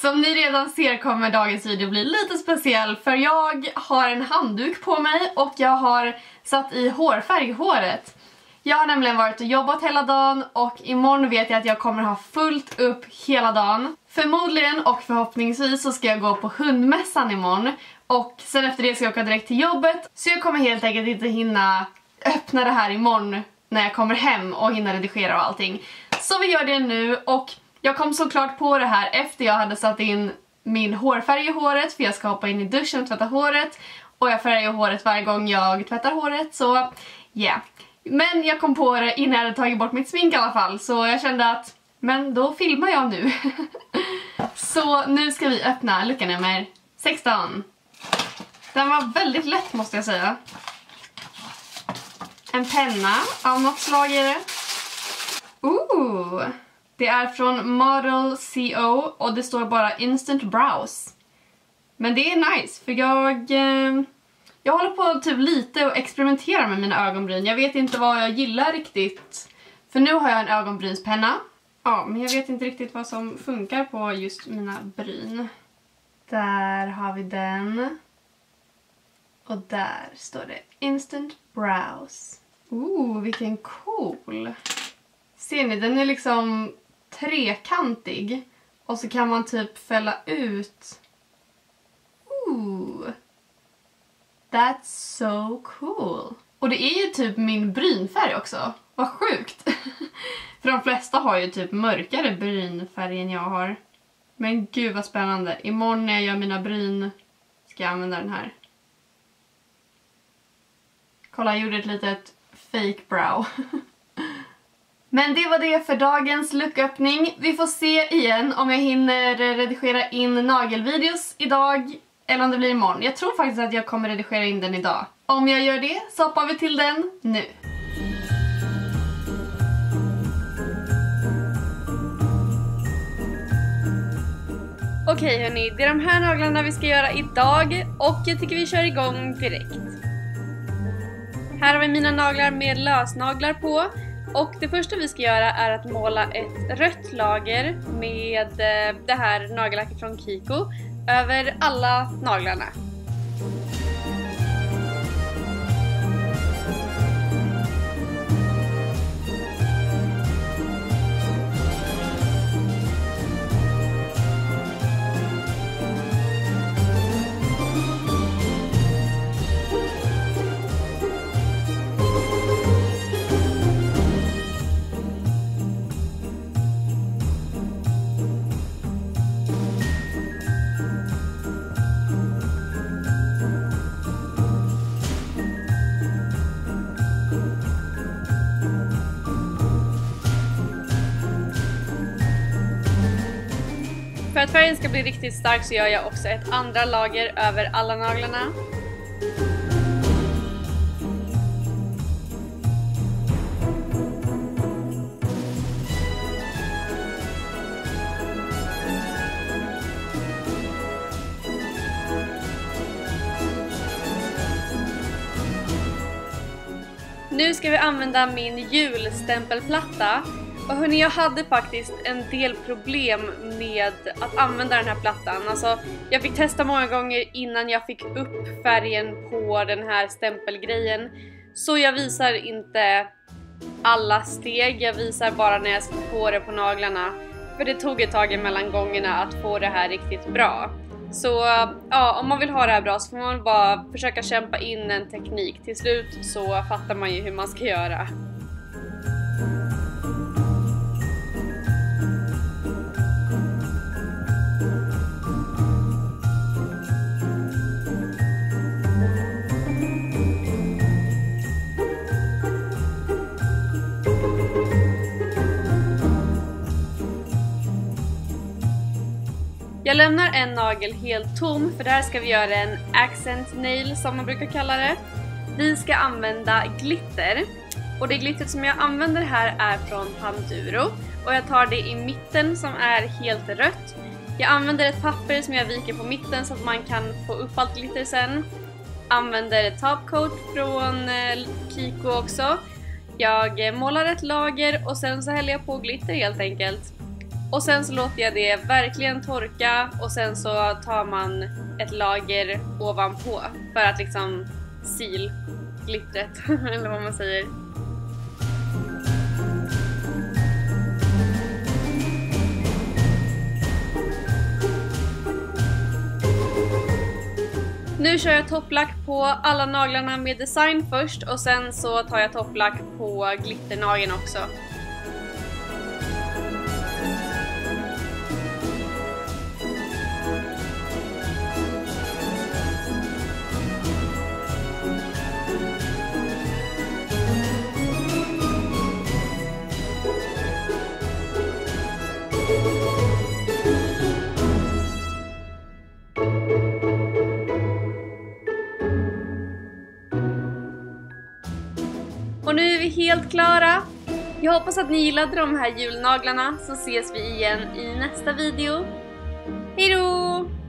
Som ni redan ser kommer dagens video bli lite speciell, för jag har en handduk på mig och jag har satt i hårfärg håret. Jag har nämligen varit och jobbat hela dagen och imorgon vet jag att jag kommer ha fullt upp hela dagen. Förmodligen och förhoppningsvis så ska jag gå på hundmässan imorgon och sen efter det ska jag åka direkt till jobbet. Så jag kommer helt enkelt inte hinna öppna det här imorgon när jag kommer hem och hinna redigera och allting. Så vi gör det nu och jag kom såklart på det här efter jag hade satt in min hårfärg i håret, för jag ska hoppa in i duschen och tvätta håret. Och jag färgar håret varje gång jag tvättar håret, så ja. Yeah. Men jag kom på det innan jag hade tagit bort mitt smink i alla fall, så jag kände att, men då filmar jag nu. Så nu ska vi öppna lucka nummer 16. Den var väldigt lätt måste jag säga. En penna av något slag är det. Ooh! Det är från Model CO och det står bara Instant Browse. Men det är nice för jag håller på typ lite och experimenterar med mina ögonbryn. Jag vet inte vad jag gillar riktigt. För nu har jag en ögonbrynspenna. Ja, men jag vet inte riktigt vad som funkar på just mina bryn. Där har vi den. Och där står det Instant Browse. Ooh, vilken cool. Ser ni, den är liksom trekantig. Och så kan man typ fälla ut. Ooh. That's so cool. Och det är ju typ min brynfärg också. Vad sjukt. För de flesta har ju typ mörkare brynfärg än jag har. Men gud vad spännande. Imorgon när jag gör mina bryn ska jag använda den här. Kolla, jag gjorde ett litet fake brow. Men det var det för dagens lucköppning. Vi får se igen om jag hinner redigera in nagelvideos idag eller om det blir imorgon. Jag tror faktiskt att jag kommer redigera in den idag. Om jag gör det så hoppar vi till den nu. Okej hörni, det är de här naglarna vi ska göra idag och jag tycker vi kör igång direkt. Här har vi mina naglar med lösnaglar på. Och det första vi ska göra är att måla ett rött lager med det här nagellacket från Kiko över alla naglarna. För att färgen ska bli riktigt stark så gör jag också ett andra lager över alla naglarna. Nu ska vi använda min julstämpelplatta. Och hörni, jag hade faktiskt en del problem med att använda den här plattan. Alltså, jag fick testa många gånger innan jag fick upp färgen på den här stämpelgrejen. Så jag visar inte alla steg, jag visar bara när jag satt på det på naglarna. För det tog ett tag mellan gångerna att få det här riktigt bra. Så ja, om man vill ha det här bra så får man bara försöka kämpa in en teknik. Till slut så fattar man ju hur man ska göra. Jag lämnar en nagel helt tom för där ska vi göra en accent nail som man brukar kalla det. Vi ska använda glitter och det glittret som jag använder här är från Panduro och jag tar det i mitten som är helt rött. Jag använder ett papper som jag viker på mitten så att man kan få upp allt glitter sen. Använder ett topcoat från Kiko också. Jag målar ett lager och sen så häller jag på glitter helt enkelt. Och sen så låter jag det verkligen torka och sen så tar man ett lager ovanpå för att liksom sil glittret eller vad man säger. Nu kör jag topplack på alla naglarna med design först och sen så tar jag topplack på glitternageln också. Och nu är vi helt klara. Jag hoppas att ni gillade de här julnaglarna, så ses vi igen i nästa video. Hej då!